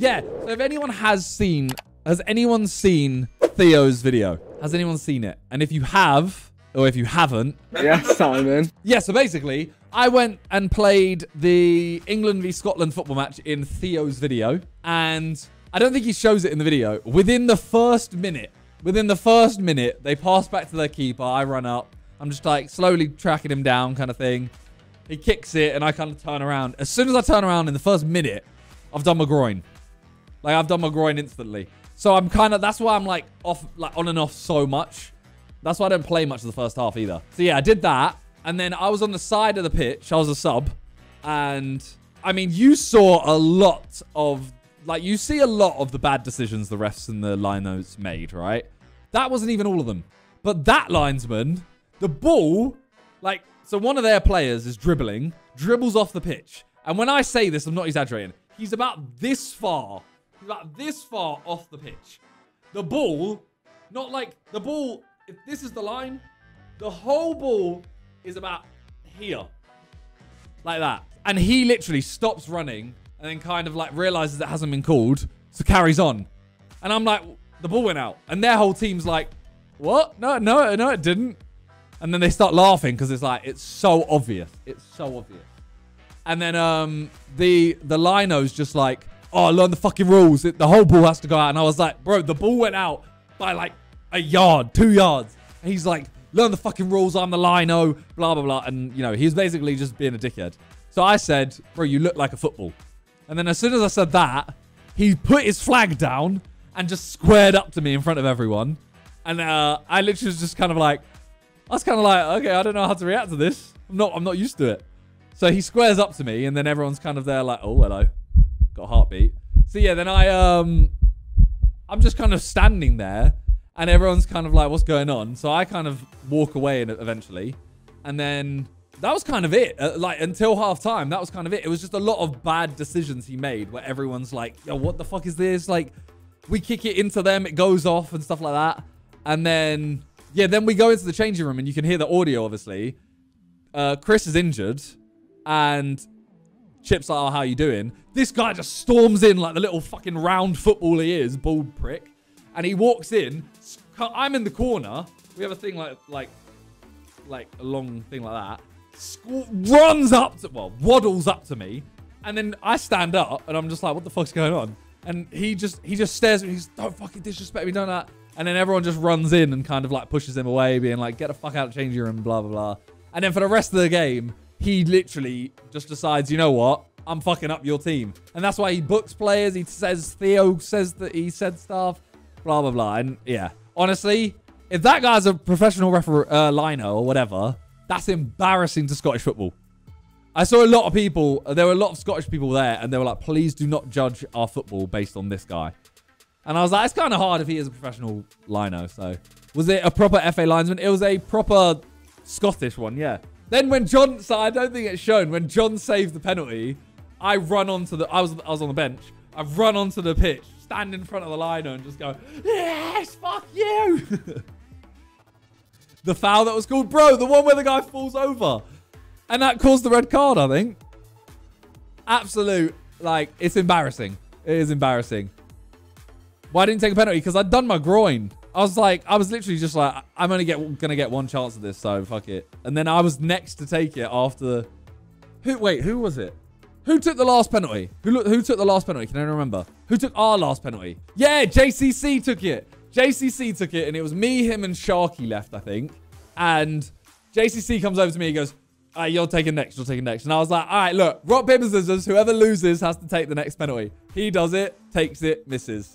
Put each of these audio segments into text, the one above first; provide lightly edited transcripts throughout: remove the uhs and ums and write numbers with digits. Yeah, so if anyone has anyone seen Theo's video? Has anyone seen it? And if you have, or if you haven't. Yeah, Simon. Yeah, so basically, I went and played the England v Scotland football match in Theo's video. And I don't think he shows it in the video. Within the first minute, they pass back to their keeper. I run up. I'm just like slowly tracking him down kind of thing. He kicks it and I kind of turn around. As soon as I turn around in the first minute, I've done my groin. Like I've done my groin instantly. So I'm kind of, that's why I'm like off, like on and off so much. That's why I don't play much of the first half either. So yeah, I did that. And then I was on the side of the pitch. I was a sub. And I mean, you saw a lot of, like you see a lot of the bad decisions the refs and the linos made, right? That wasn't even all of them. But that linesman, the ball, like, so one of their players is dribbling, dribbles off the pitch. And when I say this, I'm not exaggerating. He's about this far. He's about this far off the pitch. The ball, not like the ball, if this is the line, the whole ball is about here. Like that. And he literally stops running and then kind of like realizes it hasn't been called. So carries on. And I'm like, the ball went out. And their whole team's like, what? No, it didn't. And then they start laughing because it's like, it's so obvious. It's so obvious. And then the lino's just like, oh, learn the fucking rules. The whole ball has to go out. And I was like, bro, the ball went out by like a yard, 2 yards. And he's like, learn the fucking rules. I'm the lino, blah, blah, blah. And, you know, he's basically just being a dickhead. So I said, bro, you look like a football. And then as soon as I said that, he put his flag down and just squared up to me in front of everyone. And I literally was just kind of like, okay, I don't know how to react to this. I'm not used to it. So he squares up to me, and then everyone's kind of there like, oh, hello. Got a heartbeat. So yeah, then I'm just kind of standing there, and everyone's kind of like, what's going on? So I kind of walk away eventually. And then that was kind of it. Like, until half time, that was kind of it. It was just a lot of bad decisions he made where everyone's like, yo, what the fuck is this? Like, we kick it into them, it goes off and stuff like that. And then... yeah, then we go into the changing room and you can hear the audio, obviously. Chris is injured and Chip's like, oh, how you doing? This guy just storms in like the little fucking round football he is, bald prick. And he walks in. I'm in the corner. We have a thing like a long thing like that. Runs up to, well, waddles up to me. And then I stand up and I'm just like, what the fuck's going on? And he just stares at me. He's, don't fucking disrespect me, don't that. And then everyone just runs in and kind of like pushes him away, being like, get the fuck out of changing room, blah, blah, blah. And then for the rest of the game, he literally just decides, you know what? I'm fucking up your team. And that's why he books players. He says, Theo says that he said stuff, blah, blah, blah. And yeah, honestly, if that guy's a professional referee, lino or whatever, that's embarrassing to Scottish football. I saw a lot of people, there were a lot of Scottish people there, and they were like, please do not judge our football based on this guy. And I was like, it's kind of hard if he is a professional lino. So was it a proper FA linesman? It was a proper Scottish one, yeah. Then when John, so I don't think it's shown, when John saved the penalty, I was on the bench. I've run onto the pitch, stand in front of the lino and just go, yes, fuck you. The foul that was called, bro, the one where the guy falls over. And that caused the red card, I think. Absolute, like, it's embarrassing. It is embarrassing. Why didn't take a penalty? Because I'd done my groin. I was like, I was literally just like, I'm only gonna get one chance at this, so fuck it. And then I was next to take it after. Who was it? Who took the last penalty? Who took the last penalty? Can I remember? Who took our last penalty? Yeah, JCC took it. JCC took it, and it was me, him, and Sharky left, I think. And JCC comes over to me, he goes, all right, you're taking next, you're taking next. And I was like, all right, look, rock, paper, scissors, whoever loses has to take the next penalty. He does it, takes it, misses.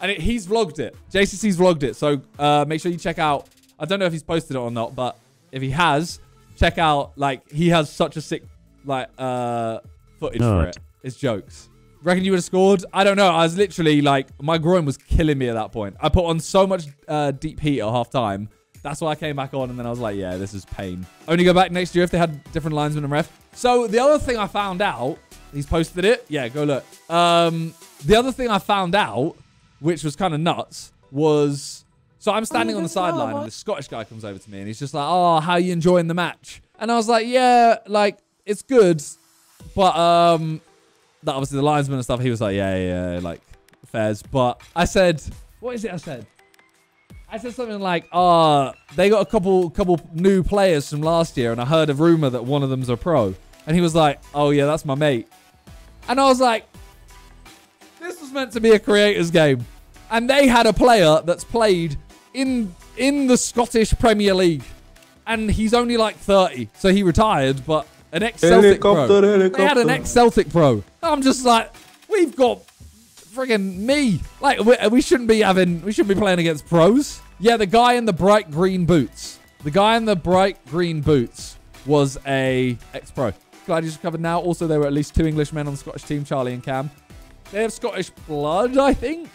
And he's vlogged it. JCC's vlogged it. So make sure you check out. I don't know if he's posted it or not, but if he has, check out. Like, he has such a sick, like, footage for it. It's jokes. Reckon you would have scored? I don't know. I was literally like, my groin was killing me at that point. I put on so much deep heat at half time. That's why I came back on. And then I was like, yeah, this is pain. Only go back next year if they had different linesmen and ref. So the other thing I found out, he's posted it. Yeah, go look. The other thing I found out, which was kind of nuts, was... so I'm standing on the sideline and this Scottish guy comes over to me and he's just like, oh, how are you enjoying the match? And I was like, yeah, like, it's good. But that obviously the linesman and stuff, he was like, yeah, like, fairs. But I said, what is it I said? I said something like, they got a couple new players from last year, and I heard a rumor that one of them's a pro. And he was like, oh, yeah, that's my mate. And I was like, this was meant to be a creators game. And they had a player that's played in the Scottish Premier League. And he's only like 30, so he retired, but an ex-Celtic pro. They had an ex-Celtic pro. I'm just like, we've got friggin' me. Like, we shouldn't be having, we shouldn't be playing against pros. Yeah, the guy in the bright green boots. The guy in the bright green boots was a ex-pro. Glad you just covered now. Also, there were at least 2 English men on the Scottish team, Charlie and Cam. They have Scottish blood, I think.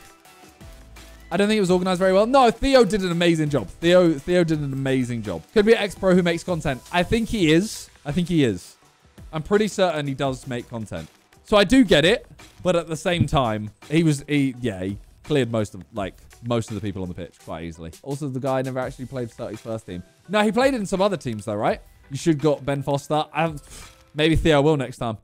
I don't think it was organized very well. No, Theo did an amazing job. Theo did an amazing job. Could be an ex-pro who makes content. I think he is. I'm pretty certain he does make content. So I do get it, but at the same time, he cleared most of the people on the pitch quite easily. Also, the guy never actually played 31st team. No, he played in some other teams though, right? You should got Ben Foster. Maybe Theo will next time.